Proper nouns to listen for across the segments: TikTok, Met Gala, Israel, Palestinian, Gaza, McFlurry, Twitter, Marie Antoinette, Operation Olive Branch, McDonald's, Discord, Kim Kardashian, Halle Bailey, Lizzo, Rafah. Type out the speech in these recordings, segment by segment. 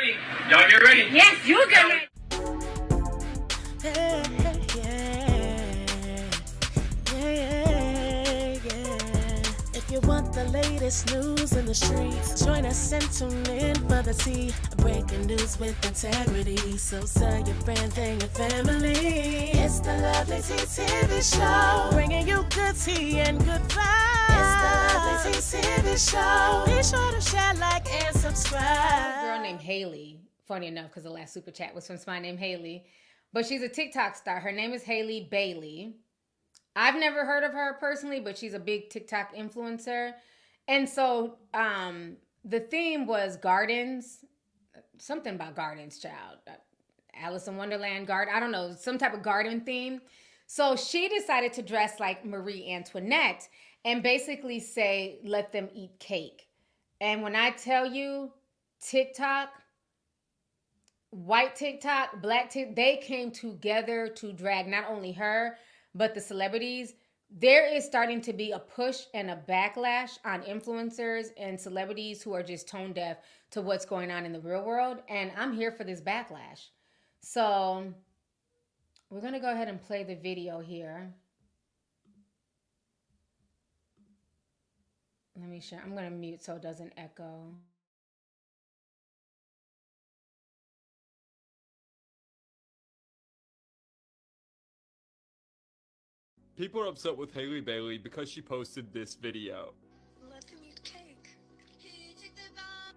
ready. Y'all get ready. Yes, you get ready. If you want the latest news in the streets, join us and tune in for the tea. Breaking news with integrity. So tell your friends and your family. It's the Lovely Tea TV Show, bringing you good tea and good vibes. It's the Lovely Tea TV Show. Be sure to share, like, and subscribe. A girl named Haley. Funny enough, because the last super chat was from somebody named Haley. But she's a TikTok star. Her name is Halle Bailey. I've never heard of her personally, but she's a big TikTok influencer. And so the theme was gardens. Something about gardens, child. Alice in Wonderland garden. I don't know. Some type of garden theme. So she decided to dress like Marie Antoinette and basically say, let them eat cake. And when I tell you, TikTok, white TikTok, black TikTok, they came together to drag not only her, but the celebrities. There is starting to be a push and a backlash on influencers and celebrities who are just tone deaf to what's going on in the real world. And I'm here for this backlash. So we're going to go ahead and play the video here. Let me share. I'm going to mute so it doesn't echo. People are upset with Halle Bailey because she posted this video. Let them eat cake.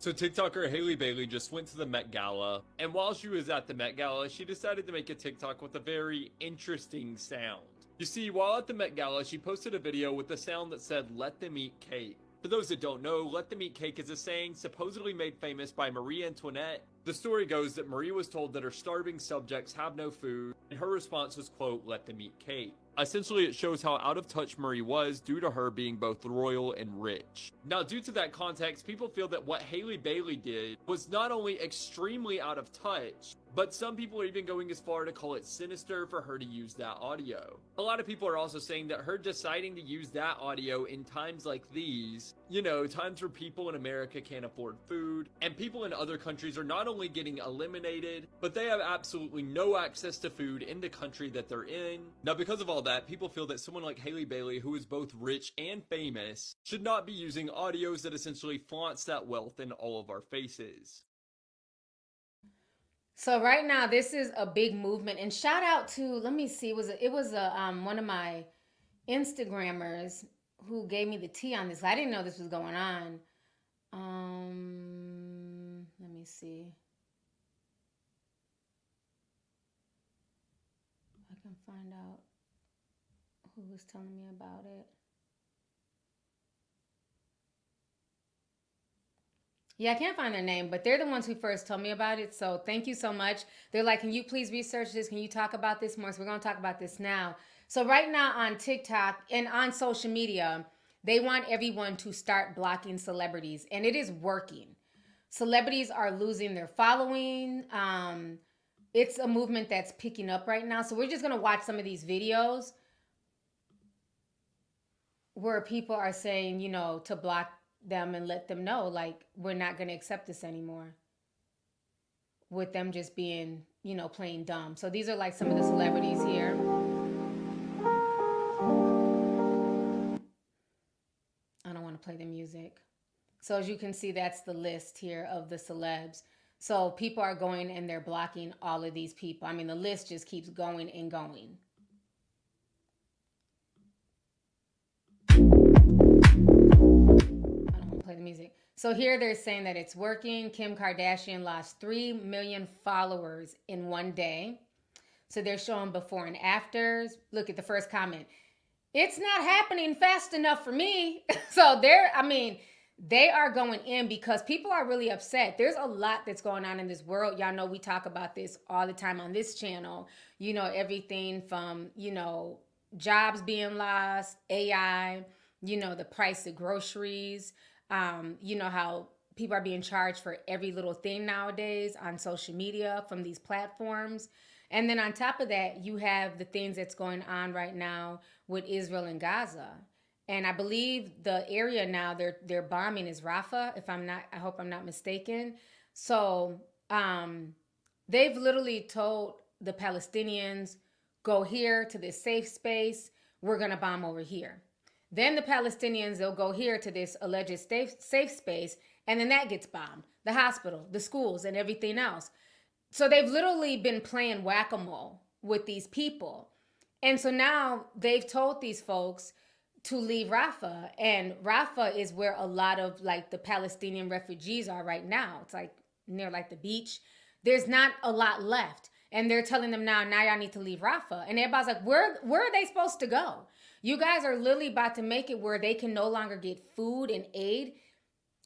So TikToker Halle Bailey just went to the Met Gala, and while she was at the Met Gala, she decided to make a TikTok with a very interesting sound. You see, while at the Met Gala, she posted a video with a sound that said, let them eat cake. For those that don't know, let them eat cake is a saying supposedly made famous by Marie Antoinette. The story goes that Marie was told that her starving subjects have no food, and her response was, quote, let them eat cake. Essentially, it shows how out of touch Marie was due to her being both royal and rich. Now, due to that context, people feel that what Halle Bailey did was not only extremely out of touch, but some people are even going as far to call it sinister for her to use that audio. A lot of people are also saying that her deciding to use that audio in times like these, you know, times where people in America can't afford food, and people in other countries are not only getting eliminated, but they have absolutely no access to food in the country that they're in. Now, because of all that, people feel that someone like Halle Bailey, who is both rich and famous, should not be using audios that essentially flaunts that wealth in all of our faces. So right now, this is a big movement, and shout out to, let me see, one of my Instagrammers who gave me the tea on this. I didn't know this was going on. Let me see. I can find out who was telling me about it. Yeah, I can't find their name, but they're the ones who first told me about it, so thank you so much. They're like, can you please research this? Can you talk about this more? So we're going to talk about this now. So right now on TikTok and on social media, they want everyone to start blocking celebrities, and it is working. Celebrities are losing their following. It's a movement that's picking up right now, so we're just going to watch some of these videos where people are saying, you know, to block them and let them know, like, we're not going to accept this anymore, with them just being, you know, plain dumb. So these are like some of the celebrities here. I don't want to play the music. So as you can see, that's the list here of the celebs. So people are going and they're blocking all of these people. I mean, the list just keeps going and going. Play the music. So here they're saying that it's working. Kim Kardashian lost 3 million followers in one day. So they're showing before and afters. Look at the first comment. It's not happening fast enough for me. So they're, I mean, they are going in because people are really upset. There's a lot that's going on in this world. Y'all know we talk about this all the time on this channel. You know, everything from, you know, jobs being lost, AI, you know, the price of groceries, you know, how people are being charged for every little thing nowadays on social media from these platforms. And then on top of that, you have the things that's going on right now with Israel and Gaza. And I believe the area now they're bombing is Rafah, if I'm not, I hope I'm not mistaken. So They've literally told the Palestinians, go here to this safe space. We're going to bomb over here. Then the Palestinians, they'll go here to this alleged safe space. And then that gets bombed. The hospital, the schools, and everything else. So they've literally been playing whack-a-mole with these people. And so now they've told these folks to leave Rafah. And Rafah is where a lot of like the Palestinian refugees are right now. It's like near like the beach. There's not a lot left. And they're telling them now y'all need to leave Rafah. And everybody's like, where are they supposed to go? You guys are literally about to make it where they can no longer get food and aid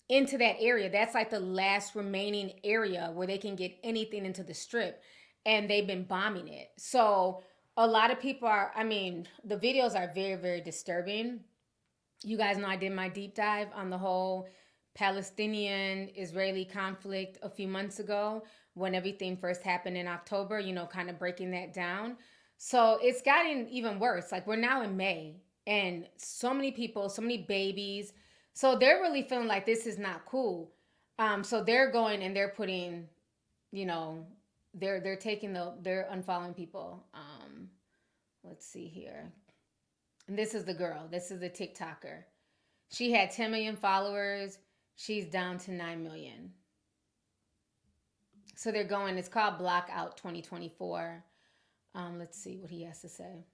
into that area. That's like the last remaining area where they can get anything into the strip. And they've been bombing it. So a lot of people are, I mean, the videos are very, very disturbing. You guys know I did my deep dive on the whole Palestinian-Israeli conflict a few months ago when everything first happened in October, you know, kind of breaking that down. So it's gotten even worse. Like we're now in May and so many people, so many babies. So they're really feeling like this is not cool. So they're going and they're putting, you know, they're taking they're unfollowing people. Let's see here. And this is the girl. This is the TikToker. She had 10 million followers. She's down to 9 million. So they're going, it's called Block Out 2024. Let's see what he has to say.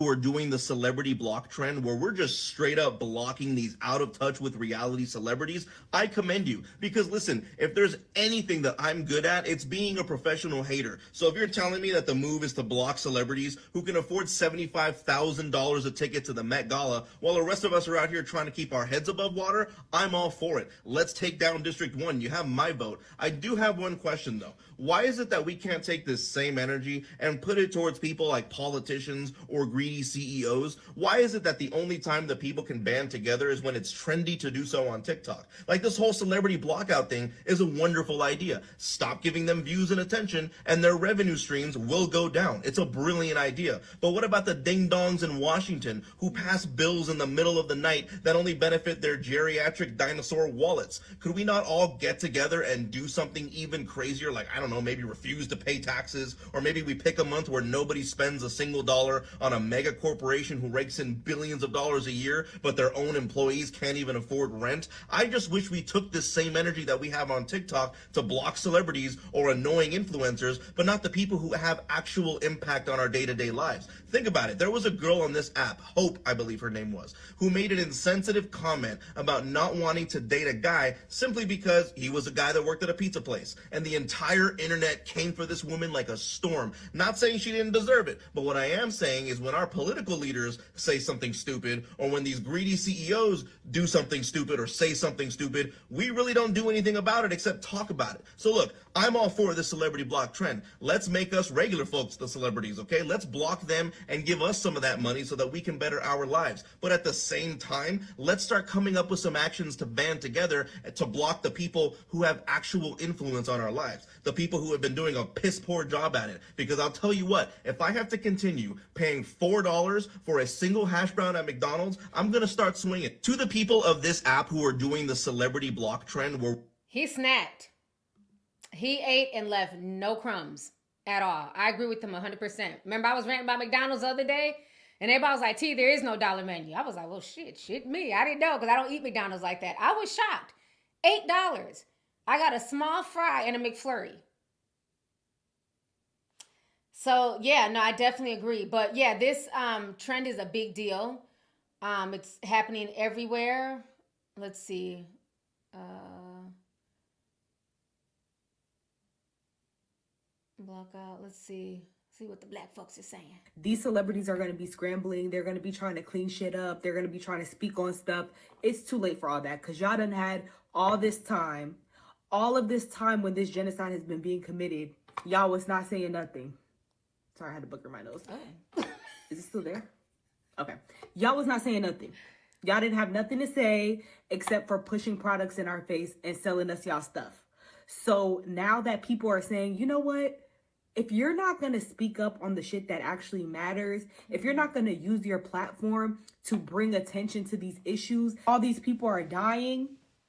We're doing the celebrity block trend where we're just straight up blocking these out of touch with reality celebrities. I commend you because listen, if there's anything that I'm good at, it's being a professional hater. So if you're telling me that the move is to block celebrities who can afford $75,000 a ticket to the Met Gala while the rest of us are out here trying to keep our heads above water, I'm all for it. Let's take down District 1. You have my vote. I do have one question though. Why is it that we can't take this same energy and put it towards people like politicians or greedy CEOs? Why is it that the only time that people can band together is when it's trendy to do so on TikTok? Like this whole celebrity blockout thing is a wonderful idea. Stop giving them views and attention and their revenue streams will go down. It's a brilliant idea. But what about the ding-dongs in Washington who pass bills in the middle of the night that only benefit their geriatric dinosaur wallets? Could we not all get together and do something even crazier? Like, I don't know, maybe refuse to pay taxes, or maybe we pick a month where nobody spends a single dollar on a mega corporation who rakes in billions of dollars a year, but their own employees can't even afford rent. I just wish we took this same energy that we have on TikTok to block celebrities or annoying influencers, but not the people who have actual impact on our day-to-day lives. Think about it. There was a girl on this app, Hope, I believe her name was, who made an insensitive comment about not wanting to date a guy simply because he was a guy that worked at a pizza place, and the entire internet came for this woman like a storm. Not saying she didn't deserve it, but what I am saying is when our political leaders say something stupid, or when these greedy CEOs do something stupid or say something stupid, we really don't do anything about it except talk about it. So look, I'm all for this celebrity block trend. Let's make us regular folks the celebrities, okay? Let's block them and give us some of that money so that we can better our lives. But at the same time, let's start coming up with some actions to band together to block the people who have actual influence on our lives, the people who have been doing a piss poor job at it. Because I'll tell you what, if I have to continue paying $4 for a single hash brown at McDonald's, I'm going to start swinging. To the people of this app who are doing the celebrity block trend, where he snapped. He ate and left no crumbs at all. I agree with him 100%. Remember, I was ranting about McDonald's the other day, and everybody was like, T, there is no dollar menu. I was like, well, shit me. I didn't know because I don't eat McDonald's like that. I was shocked. $8. I got a small fry and a McFlurry. So, yeah, no, I definitely agree. But, yeah, this trend is a big deal. It's happening everywhere. Let's see. Blackout. Let's see what the black folks are saying. These celebrities are going to be scrambling. They're going to be trying to clean shit up. They're going to be trying to speak on stuff. It's too late for all that because y'all done had all this time. All of this time when this genocide has been being committed, y'all was not saying nothing. Sorry, I had to booger my nose. Oh. Is it still there? Okay. Y'all was not saying nothing. Y'all didn't have nothing to say except for pushing products in our face and selling us y'all stuff. So now that people are saying, you know what? If you're not going to speak up on the shit that actually matters, if you're not going to use your platform to bring attention to these issues, all these people are dying.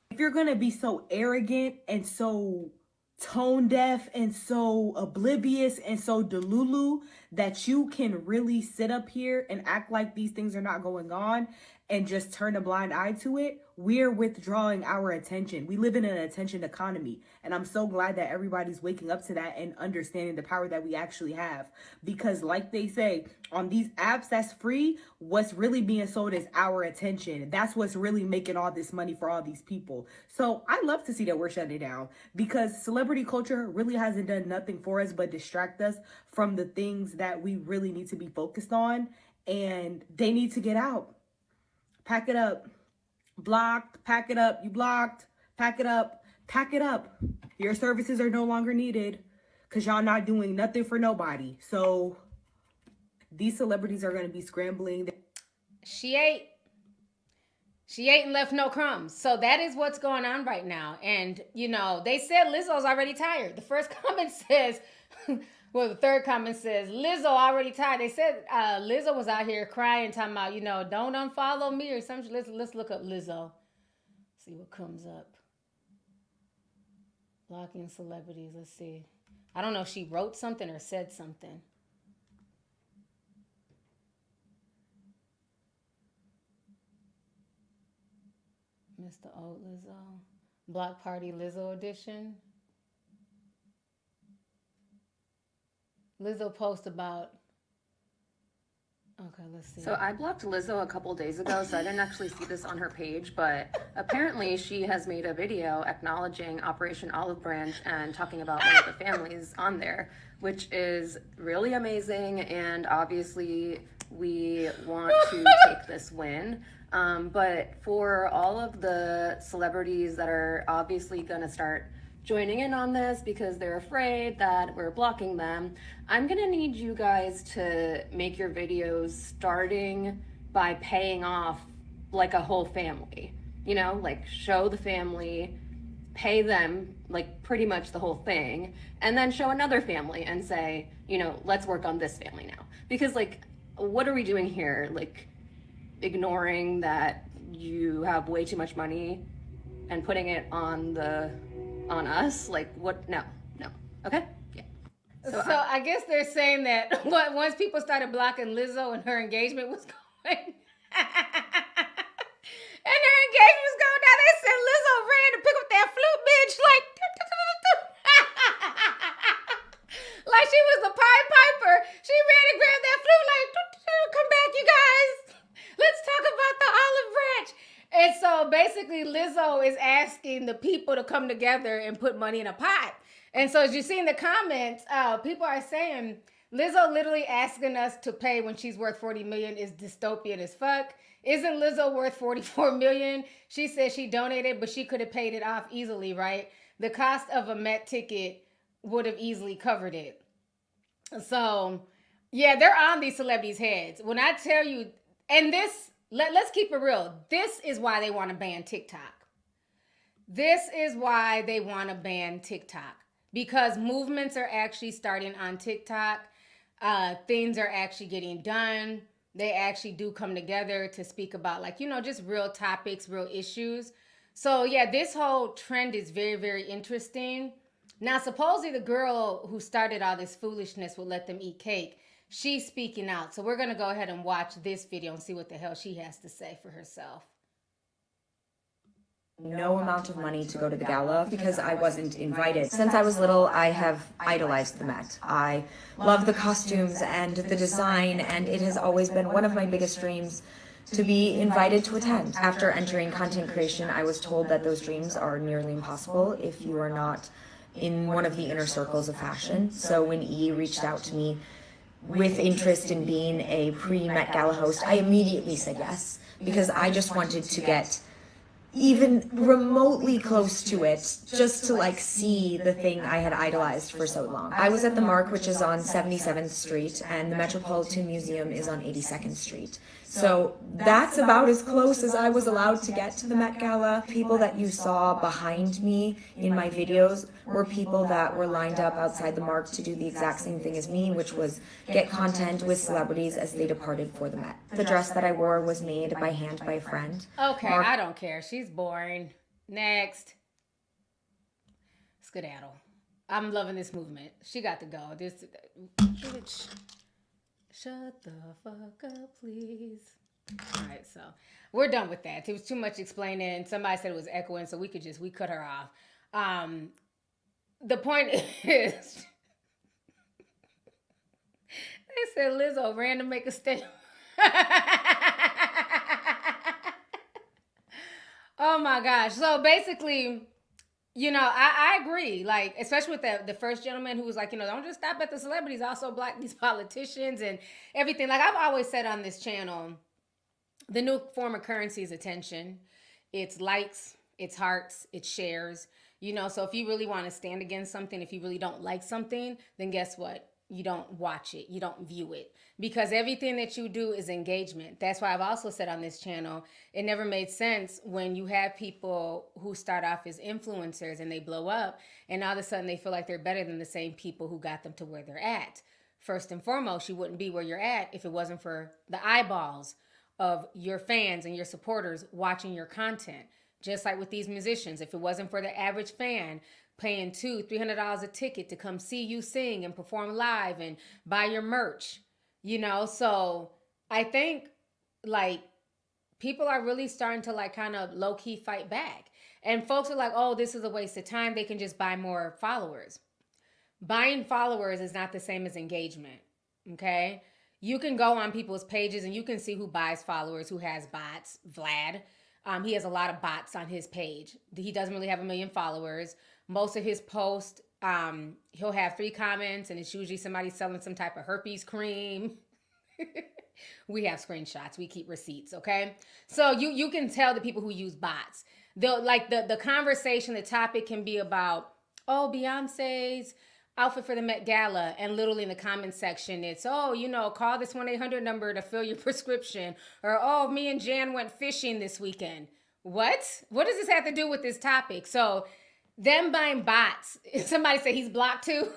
If you're going to be so arrogant and so tone deaf and so oblivious and so delulu that you can really sit up here and act like these things are not going on and just turn a blind eye to it, we're withdrawing our attention. We live in an attention economy, and I'm so glad that everybody's waking up to that and understanding the power that we actually have. Because like they say, on these apps that's free, what's really being sold is our attention. That's what's really making all this money for all these people. So I love to see that we're shutting it down, because celebrity culture really hasn't done nothing for us but distract us from the things that we really need to be focused on, and they need to get out. Pack it up. Blocked, pack it up. You blocked, pack it up, pack it up. Your services are no longer needed because y'all not doing nothing for nobody. So these celebrities are going to be scrambling. She ate and left no crumbs. So that is what's going on right now. And you know, they said Lizzo's already tired. The first comment says, well, the third comment says, Lizzo already tired. They said Lizzo was out here crying, talking about, you know, don't unfollow me or something. Let's look up Lizzo. See what comes up. Blocking celebrities. Let's see. I don't know if she wrote something or said something. Mr. Old Lizzo. Block Party Lizzo edition. Lizzo post about, okay, let's see. So I blocked Lizzo a couple days ago, so I didn't actually see this on her page, but apparently she has made a video acknowledging Operation Olive Branch and talking about one of the families on there, which is really amazing, and obviously we want to take this win. But for all of the celebrities that are obviously gonna start joining in on this because they're afraid that we're blocking them, I'm gonna need you guys to make your videos starting by paying off like a whole family, you know, like show the family, pay them like pretty much the whole thing, and then show another family and say, you know, let's work on this family now. Because like, what are we doing here? Like ignoring that you have way too much money and putting it on us? Like what? No. Okay. Yeah. So I guess they're saying that once people started blocking Lizzo and her engagement was going and her engagement was going down, they said Lizzo ran to pick up that flute, bitch, like like she was the Pied Piper. She ran and grabbed that flute like, come back you guys, let's talk about the Olive Branch. And so basically Lizzo is asking the people to come together and put money in a pot. And so as you see in the comments, people are saying, Lizzo literally asking us to pay when she's worth $40 million is dystopian as fuck. Isn't Lizzo worth $44 million? She said she donated, but she could have paid it off easily, right? The cost of a Met ticket would have easily covered it. So yeah, they're on these celebrities' heads. When I tell you, and this... Let's keep it real. This is why they want to ban TikTok. This is why they want to ban TikTok, because movements are actually starting on TikTok. Things are actually getting done. They actually do come together to speak about, like, you know, just real topics, real issues. So yeah, this whole trend is very, very interesting. Now, supposedly the girl who started all this foolishness will let them eat cake. She's speaking out. So we're going to go ahead and watch this video and see what the hell she has to say for herself. No amount of money to go to the gala because I wasn't invited. Since I was little, I have idolized the Met. I love the costumes and the design, and it has always been one of my biggest dreams to be invited to attend. After entering content creation, I was told that those dreams are nearly impossible if you are not in one of the inner circles of fashion. So when E reached out to me with interest in being a pre-Met Gala host, I immediately said yes, because I just wanted to get even remotely close to it, just to like see the thing I had idolized for so long. I was at the Mark, which is on 77th Street, and the Metropolitan Museum is on 82nd Street. So that's about as close as I was allowed to get to the Met Gala. People that you saw behind me in my videos were people that were lined up outside the Mark to do the exact same thing as me, which was get content with celebrities as they departed for the Met. The dress that I wore was made by hand by a friend. Okay, I don't care. She's boring. Next. Skedaddle. I'm loving this movement. She got to go. This bitch. Shut the fuck up, please. All right, so we're done with that. It was too much explaining. Somebody said it was echoing, so we cut her off. The point is, they said Lizzo ran to make a statement. Oh my gosh. So basically, you know, I agree, like, especially with the first gentleman who was like, you know, don't just stop at the celebrities, also block these politicians and everything. Like I've always said on this channel, the new form of currency is attention. It's likes, it's hearts, it's shares, you know. So if you really want to stand against something, if you really don't like something, then guess what? You don't watch it. You don't view it, because everything that you do is engagement. That's why I've also said on this channel, it never made sense when you have people who start off as influencers and they blow up and all of a sudden they feel like they're better than the same people who got them to where they're at. First and foremost, you wouldn't be where you're at if it wasn't for the eyeballs of your fans and your supporters watching your content. Just like with these musicians, if it wasn't for the average fan paying $200-$300 a ticket to come see you sing and perform live and buy your merch, you know? So I think, like, people are really starting to, like, kind of low-key fight back. And folks are like, oh, this is a waste of time. They can just buy more followers. Buying followers is not the same as engagement, okay? You can go on people's pages and you can see who buys followers, who has bots. Vlad, he has a lot of bots on his page. He doesn't really have a million followers. Most of his posts, he'll have 3 comments, and it's usually somebody selling some type of herpes cream. We have screenshots. We keep receipts, okay? So you can tell the people who use bots. They'll, like, the conversation, the topic can be about, oh, Beyonce's outfit for the Met Gala, and literally in the comment section, it's, oh, you know, call this 1-800 number to fill your prescription, or, oh, me and Jan went fishing this weekend. What? What does this have to do with this topic? So them buying bots. Somebody said he's blocked too.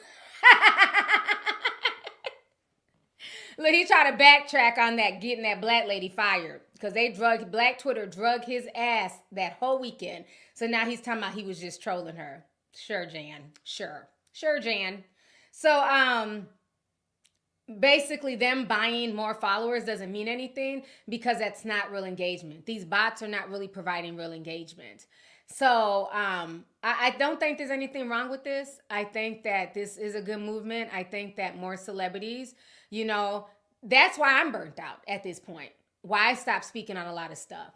Look, he tried to backtrack on that, getting that black lady fired, because they drugged, black Twitter drug his ass that whole weekend. So now he's talking about he was just trolling her. Sure, Jan. Sure. Sure, Jan. So basically them buying more followers doesn't mean anything, because that's not real engagement. These bots are not really providing real engagement. So I don't think there's anything wrong with this. I think that this is a good movement. I think that more celebrities, you know, that's why I'm burnt out at this point. Why I stopped speaking on a lot of stuff.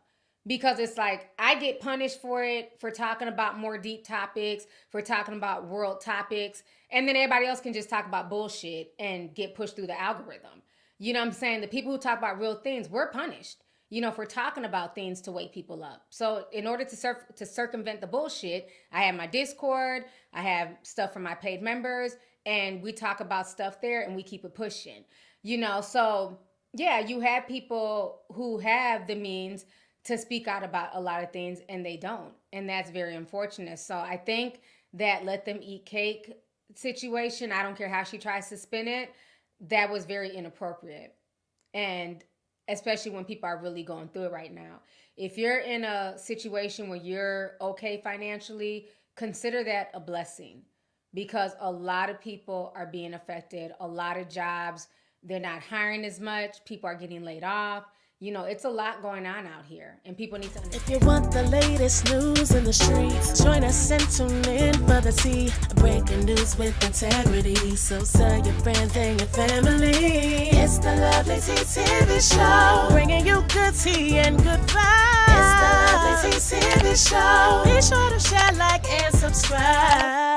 Because it's like, I get punished for it, for talking about more deep topics, for talking about world topics. And then everybody else can just talk about bullshit and get pushed through the algorithm. You know what I'm saying? The people who talk about real things, we're punished, you know, for talking about things to wake people up. So in order to circumvent the bullshit, I have my Discord, I have stuff for my paid members, and we talk about stuff there and we keep it pushing, you know? So yeah, you have people who have the means to speak out about a lot of things and they don't. And that's very unfortunate. So I think that let them eat cake situation, I don't care how she tries to spin it, that was very inappropriate. And especially when people are really going through it right now. If you're in a situation where you're okay financially, consider that a blessing, because a lot of people are being affected. A lot of jobs, they're not hiring as much. People are getting laid off. You know, it's a lot going on out here, and people need to understand. If you want the latest news in the streets, join us and tune in for the tea. Breaking news with integrity, so tell your friends and your family. It's the Lovely Tea TV Show, bringing you good tea and good vibes. It's the Lovely Tea TV Show. Be sure to share, like, and subscribe.